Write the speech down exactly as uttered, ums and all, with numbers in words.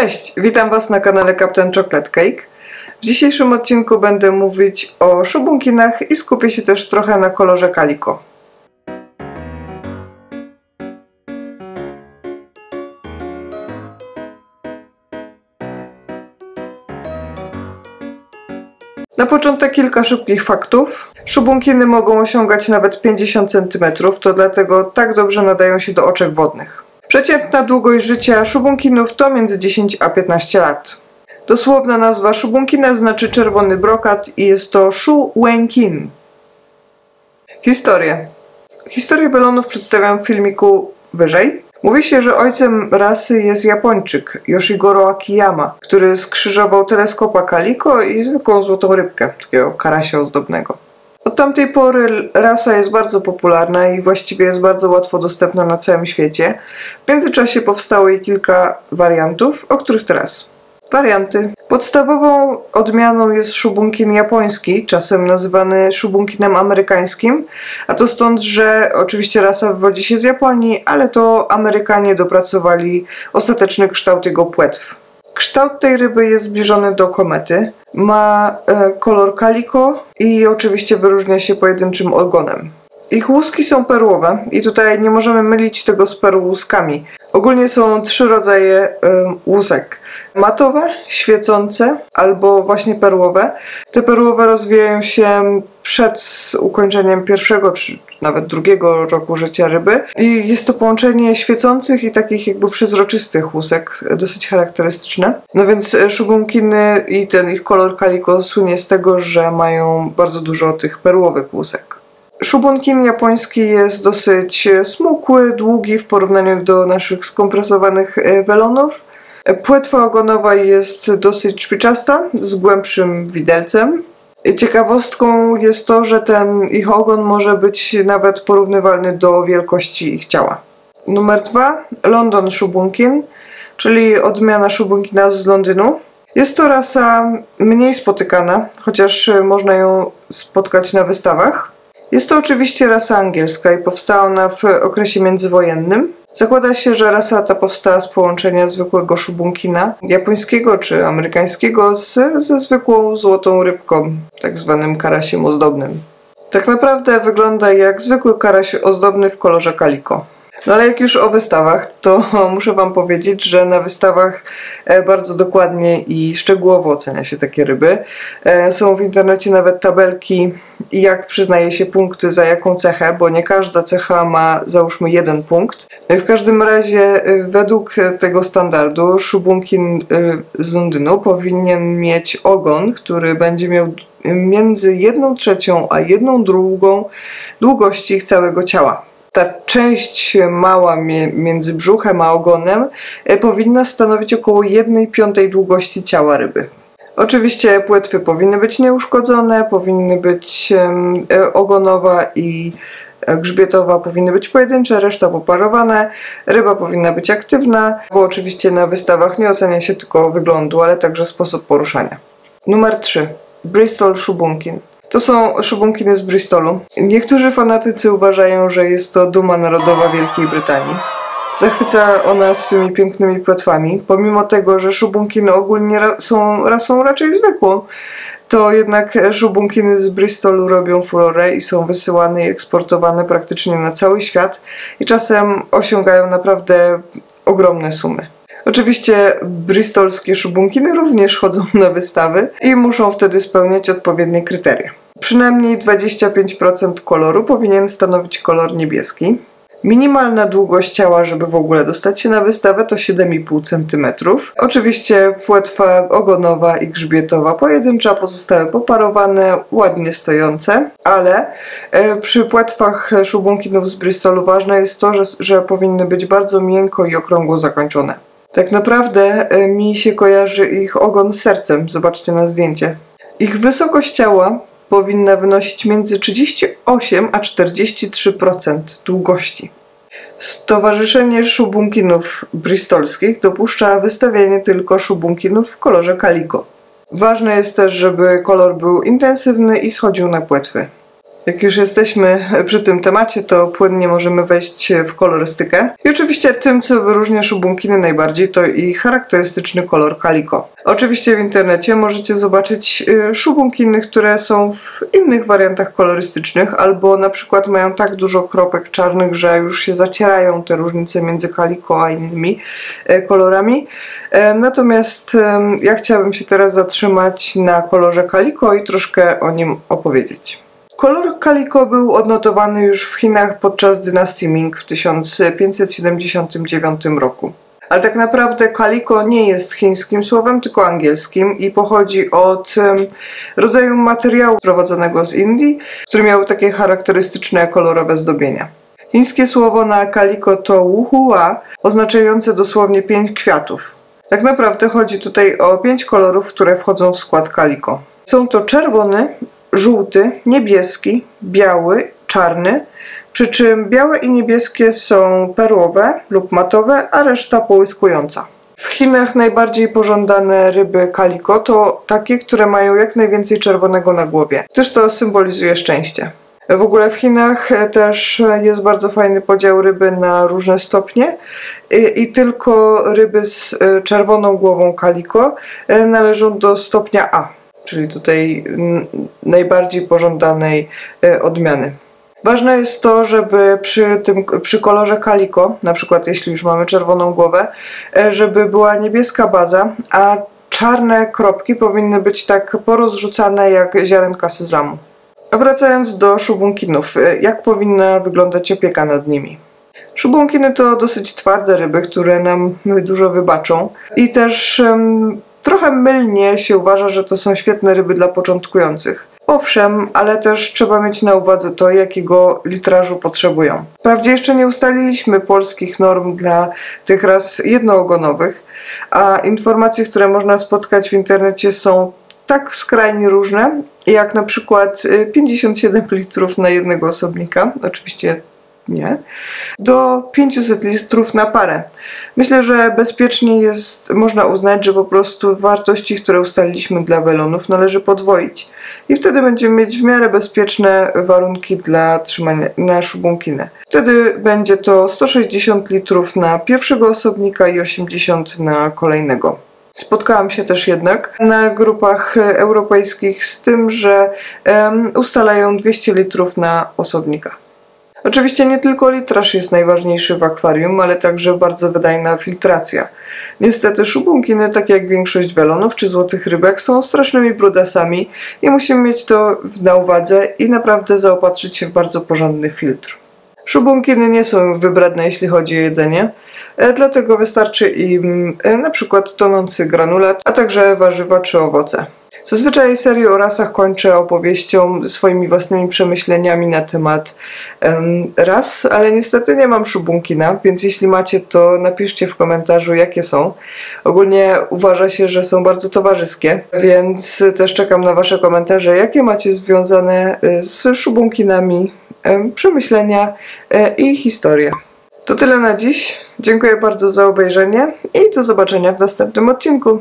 Cześć, witam Was na kanale Captain Chocolate Cake. W dzisiejszym odcinku będę mówić o szubunkinach i skupię się też trochę na kolorze calico. Na początek kilka szybkich faktów. Szubunkiny mogą osiągać nawet pięćdziesiąt centymetrów, to dlatego tak dobrze nadają się do oczek wodnych. Przeciętna długość życia szubunkinów to między dziesięć a piętnaście lat. Dosłowna nazwa szubunkina znaczy czerwony brokat i jest to shu-wen-kin. Historię. Historię welonów przedstawiam w filmiku wyżej. Mówi się, że ojcem rasy jest Japończyk Yoshigoro Akiyama, który skrzyżował teleskopa calico i zwykłą złotą rybkę, takiego karasia ozdobnego. Od tamtej pory rasa jest bardzo popularna i właściwie jest bardzo łatwo dostępna na całym świecie. W międzyczasie powstało jej kilka wariantów, o których teraz. Warianty. Podstawową odmianą jest szubunkin japoński, czasem nazywany szubunkinem amerykańskim, a to stąd, że oczywiście rasa wywodzi się z Japonii, ale to Amerykanie dopracowali ostateczny kształt jego płetw. Kształt tej ryby jest zbliżony do komety, ma e, kolor calico i oczywiście wyróżnia się pojedynczym ogonem. Ich łuski są perłowe i tutaj nie możemy mylić tego z perłuskami. Ogólnie są trzy rodzaje e, łusek. Matowe, świecące albo właśnie perłowe. Te perłowe rozwijają się przed ukończeniem pierwszego czy nawet drugiego roku życia ryby i jest to połączenie świecących i takich jakby przezroczystych łusek, dosyć charakterystyczne. No więc szubunkiny i ten ich kolor calico słynie z tego, że mają bardzo dużo tych perłowych łusek. Szubunkin japoński jest dosyć smukły, długi w porównaniu do naszych skompresowanych welonów. Płetwa ogonowa jest dosyć szpiczasta, z głębszym widelcem. Ciekawostką jest to, że ten ich ogon może być nawet porównywalny do wielkości ich ciała. Numer dwa. London Shubunkin, czyli odmiana szubunkina z Londynu. Jest to rasa mniej spotykana, chociaż można ją spotkać na wystawach. Jest to oczywiście rasa angielska i powstała ona w okresie międzywojennym. Zakłada się, że rasa ta powstała z połączenia zwykłego szubunkina japońskiego czy amerykańskiego z, ze zwykłą złotą rybką, tak zwanym karasiem ozdobnym. Tak naprawdę wygląda jak zwykły karaś ozdobny w kolorze calico. No ale jak już o wystawach, to muszę Wam powiedzieć, że na wystawach bardzo dokładnie i szczegółowo ocenia się takie ryby. Są w internecie nawet tabelki, jak przyznaje się punkty za jaką cechę, bo nie każda cecha ma, załóżmy, jeden punkt. W każdym razie według tego standardu szubunkin z Londynu powinien mieć ogon, który będzie miał między jedną trzecią a jedną drugą długości ich całego ciała. Ta część mała między brzuchem a ogonem powinna stanowić około jednej piątej długości ciała ryby. Oczywiście płetwy powinny być nieuszkodzone, powinny być ogonowa i grzbietowa, powinny być pojedyncze, reszta poparowane. Ryba powinna być aktywna, bo oczywiście na wystawach nie ocenia się tylko wyglądu, ale także sposób poruszania. Numer trzy. Bristol Shubunkin. To są szubunkiny z Bristolu. Niektórzy fanatycy uważają, że jest to duma narodowa Wielkiej Brytanii. Zachwyca ona swymi pięknymi płetwami. Pomimo tego, że szubunkiny ogólnie ra są rasą raczej zwykłą, to jednak szubunkiny z Bristolu robią furorę i są wysyłane i eksportowane praktycznie na cały świat i czasem osiągają naprawdę ogromne sumy. Oczywiście bristolskie szubunkiny również chodzą na wystawy i muszą wtedy spełniać odpowiednie kryteria. Przynajmniej dwadzieścia pięć procent koloru powinien stanowić kolor niebieski. Minimalna długość ciała, żeby w ogóle dostać się na wystawę, to siedem i pół centymetra. Oczywiście płetwa ogonowa i grzbietowa pojedyncza, pozostałe poparowane, ładnie stojące, ale przy płetwach szubunkinów z Bristolu ważne jest to, że, że powinny być bardzo miękko i okrągło zakończone. Tak naprawdę mi się kojarzy ich ogon z sercem, zobaczcie na zdjęcie. Ich wysokość ciała powinna wynosić między trzydzieści osiem a czterdzieści trzy procent długości. Stowarzyszenie Szubunkinów Bristolskich dopuszcza wystawienie tylko szubunkinów w kolorze calico. Ważne jest też, żeby kolor był intensywny i schodził na płetwy. Jak już jesteśmy przy tym temacie, to płynnie możemy wejść w kolorystykę. I oczywiście tym, co wyróżnia szubunkiny najbardziej, to i charakterystyczny kolor calico. Oczywiście w internecie możecie zobaczyć szubunkiny, które są w innych wariantach kolorystycznych, albo na przykład mają tak dużo kropek czarnych, że już się zacierają te różnice między calico a innymi kolorami. Natomiast ja chciałabym się teraz zatrzymać na kolorze calico i troszkę o nim opowiedzieć. Kolor calico był odnotowany już w Chinach podczas dynastii Ming w tysiąc pięćset siedemdziesiątym dziewiątym roku. Ale tak naprawdę calico nie jest chińskim słowem, tylko angielskim i pochodzi od rodzaju materiału sprowadzonego z Indii, który miał takie charakterystyczne kolorowe zdobienia. Chińskie słowo na calico to wuhua, oznaczające dosłownie pięć kwiatów. Tak naprawdę chodzi tutaj o pięć kolorów, które wchodzą w skład calico. Są to czerwony, żółty, niebieski, biały, czarny, przy czym białe i niebieskie są perłowe lub matowe, a reszta połyskująca. W Chinach najbardziej pożądane ryby calico to takie, które mają jak najwięcej czerwonego na głowie, gdyż to symbolizuje szczęście. W ogóle w Chinach też jest bardzo fajny podział ryby na różne stopnie i, i tylko ryby z czerwoną głową calico należą do stopnia A, czyli do tej najbardziej pożądanej odmiany. Ważne jest to, żeby przy, tym, przy kolorze calico, na przykład jeśli już mamy czerwoną głowę, żeby była niebieska baza, a czarne kropki powinny być tak porozrzucane jak ziarenka sezamu. A wracając do szubunkinów, jak powinna wyglądać opieka nad nimi? Szubunkiny to dosyć twarde ryby, które nam dużo wybaczą i też um, trochę mylnie się uważa, że to są świetne ryby dla początkujących. Owszem, ale też trzeba mieć na uwadze to, jakiego litrażu potrzebują. Wprawdzie jeszcze nie ustaliliśmy polskich norm dla tych ras jednoogonowych, a informacje, które można spotkać w internecie, są tak skrajnie różne, jak na przykład pięćdziesiąt siedem litrów na jednego osobnika, oczywiście nie, do pięćset litrów na parę. Myślę, że bezpiecznie jest, można uznać, że po prostu wartości, które ustaliliśmy dla welonów, należy podwoić. I wtedy będziemy mieć w miarę bezpieczne warunki dla trzymania na szubunkinę. Wtedy będzie to sto sześćdziesiąt litrów na pierwszego osobnika i osiemdziesiąt na kolejnego. Spotkałam się też jednak na grupach europejskich z tym, że um, ustalają dwieście litrów na osobnika. Oczywiście nie tylko litraż jest najważniejszy w akwarium, ale także bardzo wydajna filtracja. Niestety szubunkiny, tak jak większość welonów czy złotych rybek, są strasznymi brudasami i musimy mieć to na uwadze i naprawdę zaopatrzyć się w bardzo porządny filtr. Szubunkiny nie są wybredne, jeśli chodzi o jedzenie, dlatego wystarczy im na przykład tonący granulat, a także warzywa czy owoce. Zazwyczaj serię o rasach kończę opowieścią, swoimi własnymi przemyśleniami na temat um, ras, ale niestety nie mam szubunkina, więc jeśli macie, to napiszcie w komentarzu, jakie są. Ogólnie uważa się, że są bardzo towarzyskie, więc też czekam na wasze komentarze, jakie macie związane z szubunkinami um, przemyślenia um, i historię. To tyle na dziś. Dziękuję bardzo za obejrzenie i do zobaczenia w następnym odcinku.